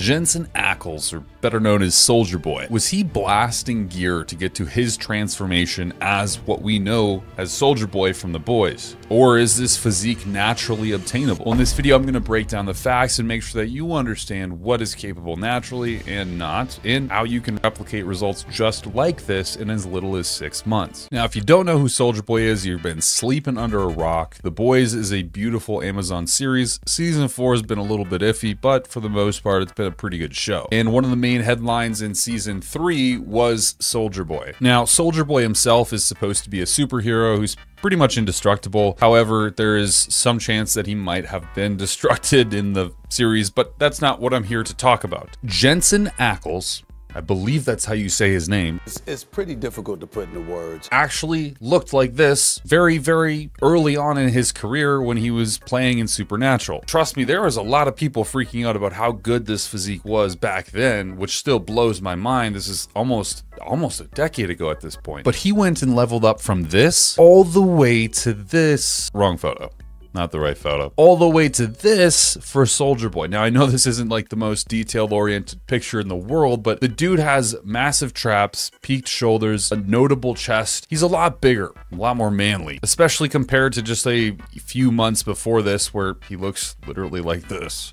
Jensen Ackles, or better known as Soldier Boy, was he blasting gear to get to his transformation as what we know as Soldier Boy from The Boys? Or is this physique naturally obtainable? Well, in this video, I'm going to break down the facts and make sure that you understand what is capable naturally and not, and how you can replicate results just like this in as little as 6 months. Now, if you don't know who Soldier Boy is, you've been sleeping under a rock. The Boys is a beautiful Amazon series. Season 4 has been a little bit iffy, but for the most part, it's been a pretty good show. And one of the main headlines in season 3 was Soldier Boy. Now, Soldier Boy himself is supposed to be a superhero who's pretty much indestructible. However, there is some chance that he might have been destructed in the series, but that's not what I'm here to talk about. Jensen Ackles, I believe that's how you say his name. It's pretty difficult to put into words. Actually looked like this very, very early on in his career when he was playing in Supernatural. Trust me, there was a lot of people freaking out about how good this physique was back then, which still blows my mind. This is almost a decade ago at this point. But he went and leveled up from this all the way to this. Wrong photo. Not the right photo. All the way to this for Soldier Boy. Now, I know this isn't like the most detail-oriented picture in the world, but the dude has massive traps, peaked shoulders, a notable chest. He's a lot bigger, a lot more manly, especially compared to just a few months before this where he looks literally like this.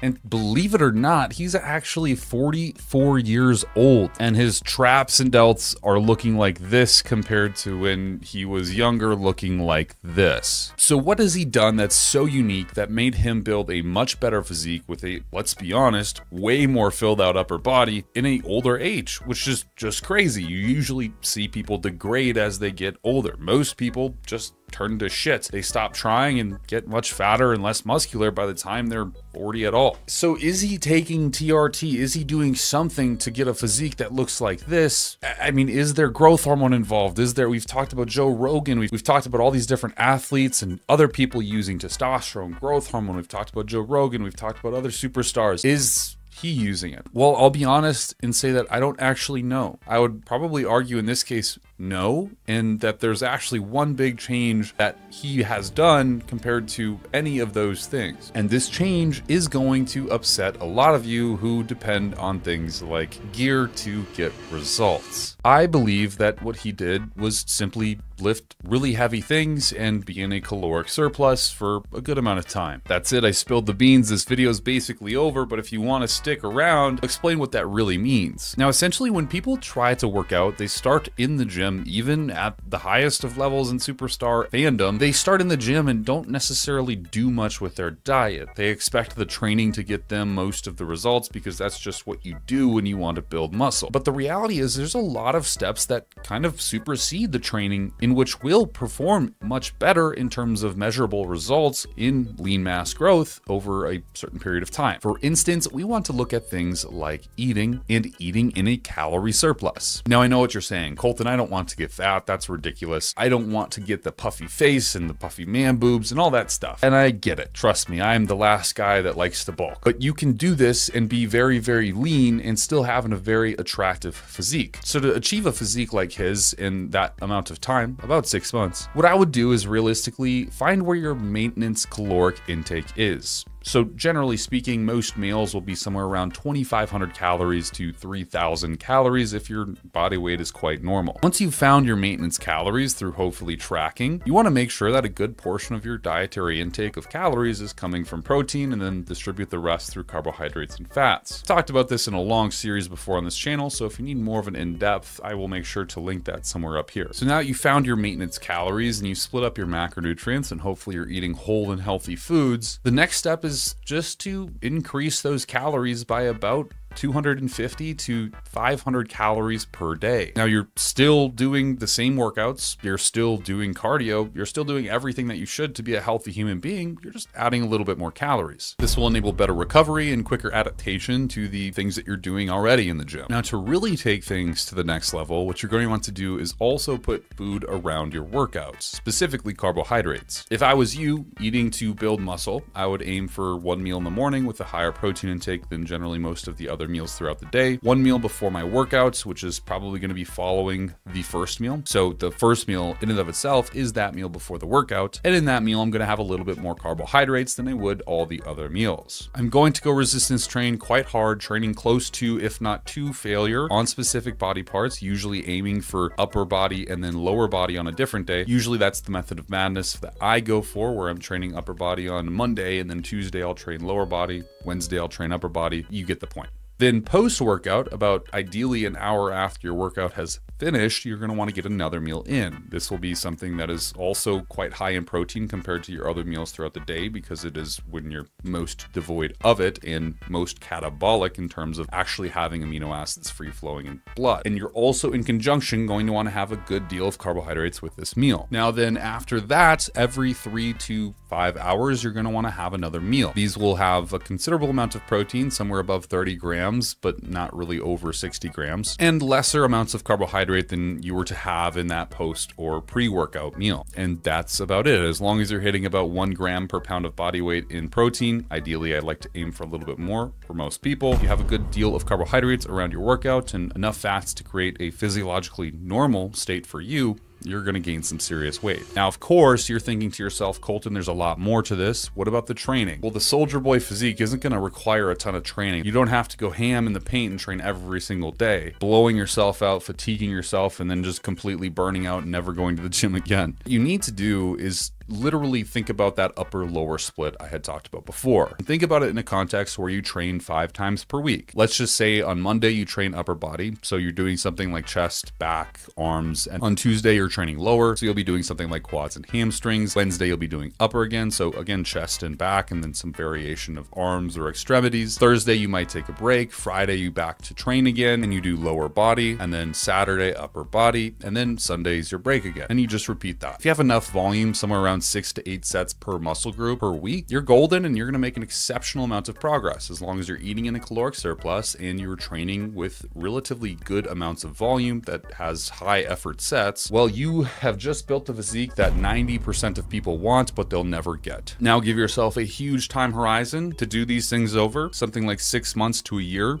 And believe it or not, he's actually 44 years old, and his traps and delts are looking like this compared to when he was younger looking like this. So what has he done that's so unique that made him build a much better physique with a, let's be honest, way more filled out upper body in an older age, which is just crazy. You usually see people degrade as they get older. Most people just turn to shit. They stop trying and get much fatter and less muscular by the time they're 40 at all. So is he taking TRT? Is he doing something to get a physique that looks like this? I mean, is there growth hormone involved? Is there, we've talked about Joe Rogan, we've talked about all these different athletes and other people using testosterone, growth hormone. We've talked about Joe Rogan, we've talked about other superstars. Is he using it? Well, I'll be honest and say that I don't actually know. I would probably argue in this case, no, and that there's actually one big change that he has done compared to any of those things. And this change is going to upset a lot of you who depend on things like gear to get results. I believe that what he did was simply lift really heavy things and be in a caloric surplus for a good amount of time. That's it, I spilled the beans. This video is basically over, but if you want to stick around, I'll explain what that really means. Now, essentially, when people try to work out, they start in the gym, even at the highest of levels in superstar fandom. They start in the gym and don't necessarily do much with their diet. They expect the training to get them most of the results because that's just what you do when you want to build muscle. But the reality is there's a lot of steps that kind of supersede the training, in which will perform much better in terms of measurable results in lean mass growth over a certain period of time. For instance, we want to look at things like eating and eating in a calorie surplus. Now, I know what you're saying, Colton, I don't want to get fat. That's ridiculous. I don't want to get the puffy face and the puffy man boobs and all that stuff. And I get it. Trust me, I'm the last guy that likes to bulk. But you can do this and be very, very lean and still having a very attractive physique. So to achieve a physique like his in that amount of time, about 6 months, what I would do is realistically find where your maintenance caloric intake is. So generally speaking, most meals will be somewhere around 2,500 calories to 3,000 calories if your body weight is quite normal. Once you've found your maintenance calories through hopefully tracking, you want to make sure that a good portion of your dietary intake of calories is coming from protein and then distribute the rest through carbohydrates and fats. I've talked about this in a long series before on this channel, so if you need more of an in-depth, I will make sure to link that somewhere up here. So now you found your maintenance calories and you split up your macronutrients and hopefully you're eating whole and healthy foods, the next step is just to increase those calories by about 250 to 500 calories per day. Now you're still doing the same workouts, you're still doing cardio, you're still doing everything that you should to be a healthy human being, you're just adding a little bit more calories. This will enable better recovery and quicker adaptation to the things that you're doing already in the gym. Now to really take things to the next level, what you're going to want to do is also put food around your workouts, specifically carbohydrates. If I was you eating to build muscle, I would aim for one meal in the morning with a higher protein intake than generally most of the other other meals throughout the day. One meal before my workouts, which is probably going to be following the first meal. So the first meal in and of itself is that meal before the workout. And in that meal, I'm going to have a little bit more carbohydrates than I would all the other meals. I'm going to go resistance train quite hard, training close to, if not to, failure on specific body parts, usually aiming for upper body and then lower body on a different day. Usually that's the method of madness that I go for, where I'm training upper body on Monday and then Tuesday I'll train lower body, Wednesday I'll train upper body. You get the point. Then post-workout, about ideally an hour after your workout has finished, you're gonna wanna get another meal in. This will be something that is also quite high in protein compared to your other meals throughout the day, because it is when you're most devoid of it and most catabolic in terms of actually having amino acids free flowing in blood. And you're also in conjunction going to wanna have a good deal of carbohydrates with this meal. Now then after that, every 3 to 5 hours, you're gonna wanna have another meal. These will have a considerable amount of protein, somewhere above 30 grams, but not really over 60 grams, and lesser amounts of carbohydrate than you were to have in that post or pre-workout meal. And that's about it. As long as you're hitting about 1 gram per pound of body weight in protein, ideally I'd like to aim for a little bit more for most people. You have a good deal of carbohydrates around your workout and enough fats to create a physiologically normal state for you, you're gonna gain some serious weight. Now, of course, you're thinking to yourself, Colton, there's a lot more to this. What about the training? Well, the Soldier Boy physique isn't gonna require a ton of training. You don't have to go ham in the paint and train every single day, blowing yourself out, fatiguing yourself, and then just completely burning out and never going to the gym again. What you need to do is literally think about that upper lower split I had talked about before. Think about it in a context where you train 5 times per week. Let's just say on Monday you train upper body, so you're doing something like chest, back, arms, and on Tuesday you're training lower, so you'll be doing something like quads and hamstrings. Wednesday you'll be doing upper again, so again chest and back, and then some variation of arms or extremities. Thursday you might take a break. Friday you back to train again, and you do lower body, and then Saturday upper body, and then Sunday's your break again, and you just repeat that. If you have enough volume, somewhere around 6 to 8 sets per muscle group per week, you're golden and you're gonna make an exceptional amount of progress, as long as you're eating in a caloric surplus and you're training with relatively good amounts of volume that has high effort sets. Well, you have just built a physique that 90% of people want, but they'll never get. Now give yourself a huge time horizon to do these things over, something like 6 months to a year.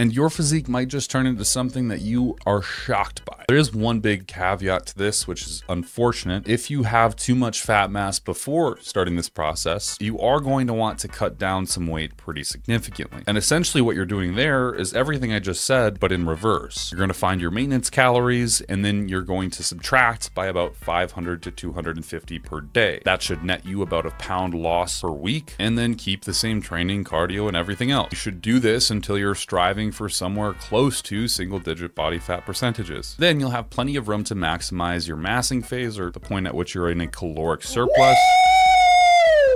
And your physique might just turn into something that you are shocked by. There is one big caveat to this, which is unfortunate. If you have too much fat mass before starting this process, you are going to want to cut down some weight pretty significantly. And essentially what you're doing there is everything I just said, but in reverse. You're going to find your maintenance calories, and then you're going to subtract by about 500 to 250 per day. That should net you about a pound loss per week, and then keep the same training, cardio, and everything else. You should do this until you're striving for somewhere close to single-digit body fat percentages. Then you'll have plenty of room to maximize your massing phase, or the point at which you're in a caloric surplus.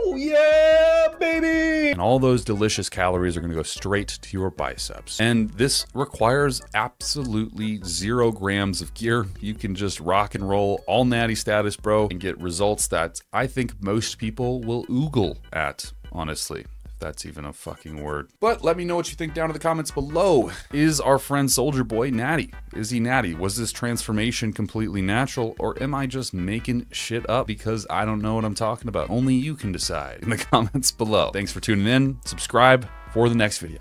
Woo! Yeah, baby! And all those delicious calories are gonna go straight to your biceps. And this requires absolutely 0 grams of gear. You can just rock and roll all natty status, bro, and get results that I think most people will oogle at, honestly. That's even a fucking word. But let me know what you think down in the comments below. Is our friend Soldier Boy natty? Is he natty? Was this transformation completely natural, or am I just making shit up because I don't know what I'm talking about? Only you can decide in the comments below. Thanks for tuning in. Subscribe for the next video.